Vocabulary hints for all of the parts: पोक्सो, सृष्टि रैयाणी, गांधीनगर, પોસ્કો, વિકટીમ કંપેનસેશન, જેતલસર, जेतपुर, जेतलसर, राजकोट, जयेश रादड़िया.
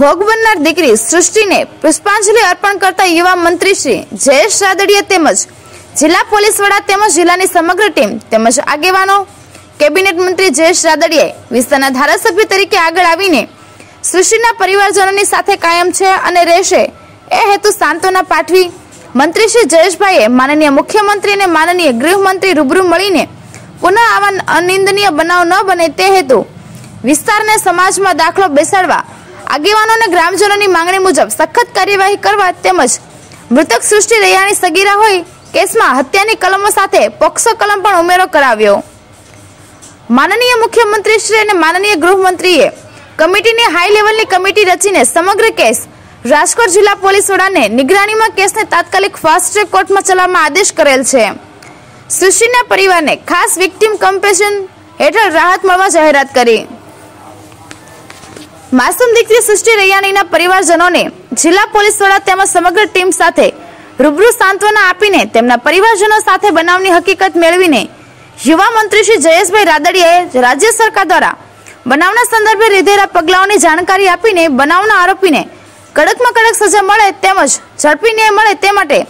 भोग बननार दीकरी सृष्टि ने पुष्पांजलि अर्पण करता युवा मंत्री श्री जयेश रादड़िया तेमज जिला पोलीस वड़ा तेमज जिलानी समग्र टीम तेमज आगेवानो कैबिनेट मंत्री जयेश रादड़िया विस्तारना धारासभ्य तरीके आगळ आवीने सृष्टिना परिवारजनोनी साथे कायम छे अने रहेशे ए हेतु सांत्वना पाठवी मंत्री श्री जयेशभाईए माननीय मुख्यमंत्री अने माननीय गृहमंत्री रूबरू मळीने पुनः आवा अनिंदनीय बनाव न बने ते हेतु विस्तारने समाजमां दाखलो बेसाडवा आगेवानोने ग्रामजनोनी मांगणी मुजब सख्त कार्यवाही करवा तेमज मृतक सृष्टि रैयाणी सगीरा होय केसमां हत्यानी कलमो साथे पोक्सो कलम पण उमेरो कराव्यो। माननीय मुख्यमंत्री श्री अने माननीय गृहमंत्रीए कमिटीने हाई लेवलनी कमिटी रचीने समग्र केस राजकोट जिला पोलीस वडाने निगराणीमां केसने तात्कालिक फास्ट्रेक कोर्टमां चलाववा आदेश करेल छे। सृष्टिना परिवारने खास विक्टिम कम्पेशन हेठळ राहत मळवा जाहेरात करी। मासूम दीकरी सृष्टि रैयाणीना परिवारजनोने जिला पोलीस वडा તેમજ સમગ્ર ટીમ સાથે રૂબરૂ સાંત્વના આપીને તેમના પરિવારજનો સાથે બનાવની હકીકત મેળવીને યુવા મંત્રી શ્રી જયેશભાઈ રાદડિયાએ રાજ્ય સરકાર દ્વારા બનાવના સંદર્ભે લીધેલા પગલાઓની જાણકારી આપીને બનાવના આરોપીને કડકમાં કડક સજા મળે તેમજ ઝડપી ન્યાય મળે તે માટે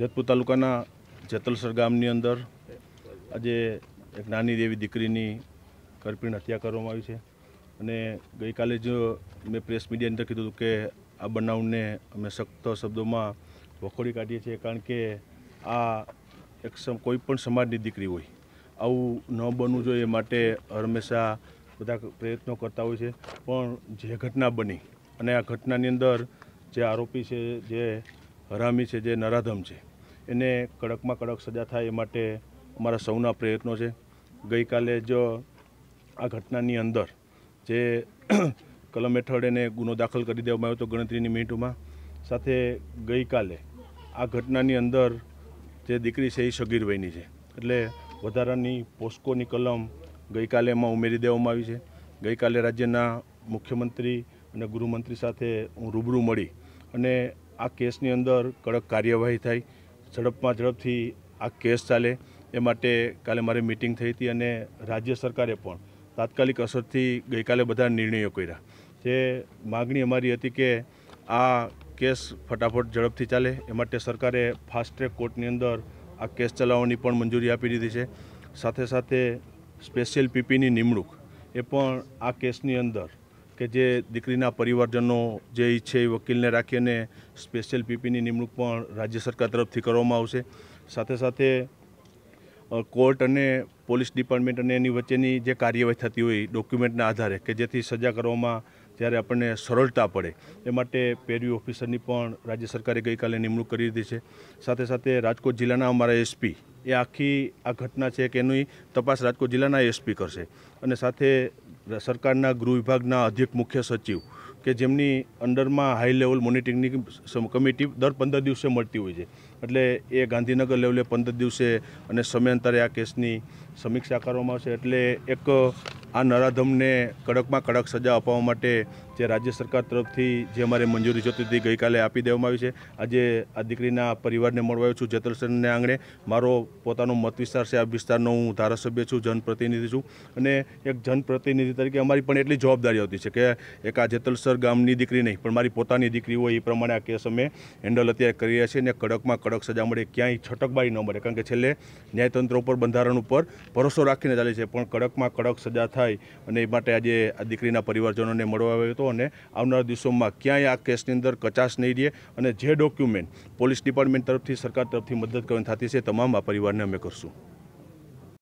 જેતપુર તાલુકાના જેતલસર ગામની અંદર આજે એક નાની દેવી દીકરીની કરપીણ હત્યા કરવામાં આવી છે અને ગઈકાલે જો મેં પ્રેસ મીડિયાની અંદર કીધું હતું કે આ બનાવને અમે સખ્ત શબ્દોમાં વખોડી કાઢીએ છીએ, કારણ કે આ એક કોઈપણ સમાજની દીકરી હોય આવું ન બનવું જોઈએ, માટે હંમેશા બધા પ્રયત્નો કરતા હોય છે। પણ જે ઘટના બની અને આ ઘટનાની અંદર જે આરોપી છે, જે હરામી છે, જે નરાધમ છે, એને કડકમાં કડક સજા થાય એ માટે અમારા સૌના પ્રયત્નો છે। ગઈકાલે જો આ ઘટનાની અંદર જે કલમ હેઠળ એને ગુનો દાખલ કરી દેવામાં આવ્યો તો ગણતરીની મિનિટોમાં, સાથે ગઈકાલે આ ઘટનાની અંદર જે દીકરી છે એ સગીર વયની છે એટલે વધારાની પોસ્કોની કલમ ગઈકાલે એમાં ઉમેરી દેવામાં આવી છે। ગઈકાલે રાજ્યના મુખ્યમંત્રી અને ગૃહમંત્રી સાથે હું રૂબરૂ મળી અને આ કેસની અંદર કડક કાર્યવાહી થાય, ઝડપમાં ઝડપથી આ કેસ ચાલે એ માટે કાલે મારી મિટિંગ થઈ હતી અને રાજ્ય સરકારે પણ તાત્કાલિક અસરથી ગઈકાલે બધા નિર્ણયો કર્યા। જે માગણી અમારી હતી કે આ કેસ ફટાફટ ઝડપથી ચાલે એ માટે સરકારે ફાસ્ટ્રેક કોર્ટની અંદર આ કેસ ચલાવવાની પણ મંજૂરી આપી દીધી છે। સાથે સાથે સ્પેશિયલ પીપીની નિમણૂક એ પણ આ કેસની અંદર કે જે દીકરીના પરિવારજનો જે ઈચ્છે એ વકીલને રાખીને સ્પેશિયલ પીપીની નિમણૂક પણ રાજ્ય સરકાર તરફથી કરવામાં આવશે। સાથે સાથે કોર્ટ અને પોલીસ ડિપાર્ટમેન્ટ અને એની વચ્ચેની જે કાર્યવાહી થતી હોય ડોક્યુમેન્ટના આધારે કે જેથી સજા કરવામાં ત્યારે આપણને સરળતા પડે એ માટે પેરવી ઓફિસરની પણ રાજ્ય સરકારે ગઈકાલે નિમણૂક કરી દીધી છે। સાથે સાથે રાજકોટ જિલ્લાના અમારા એસપી એ આખી આ ઘટના છે કે એની તપાસ રાજકોટ જિલ્લાના એસપી કરશે અને સાથે સરકારના ગૃહ વિભાગના અધિક મુખ્ય સચિવ કે જેમની અંડરમાં હાઈ લેવલ મોનિટરિંગની કમિટી દર 15 દિવસે મળતી હોય છે એટલે એ ગાંધીનગર લેવલે 15 દિવસે અને સમયાંતરે આ કેસની સમીક્ષા કરવામાં આવશે। એટલે એક आ नराधमने कड़क में कड़क सजा अपवा माटे जे राज्य सरकार तरफथी जे अमारे मंजूरी जोती थी गई काले आपी देवामां आवी छे। आजे आ दीकरीना परिवारने मळवा आव्यो छुं जेतलसरने आंगणे। मारो पोतानो मत विस्तार छे, आ विस्तारनो हूँ धारासभ्य छूँ, जनप्रतिनिधि छूँ अने एक जनप्रतिनिधि तरीके अमारी पण एटली जवाबदारी आवती छे के एक आ जेतलसर गामनी दीकरी नहीं पण मारी पोतानी दीकरी होय ए प्रमाणे आ केस अमे हेन्डल अत्यारे करी रह्या छीए अने कड़क में कड़क सजा मळे, क्यांय छटकबारी न मळे, कारण के छेल्ले न्यायतंत्र उपर बंधारण उपर भरोसो राखीने चाले छे। पण कड़क में कड़क सजा थाय अने ए माटे आजे आ दीकरीना परिवारजनोने मळवा आव्यो हतो अने आवनारा दिवसोमां क्यांय आ केसनी अंदर कचाश नहीं रहे अने जे डॉक्यूमेंट पोलीस डिपार्टमेंट तरफथी सरकार तरफथी मदद करवानी थती छे तमाम आ परिवारने अमे करशुं।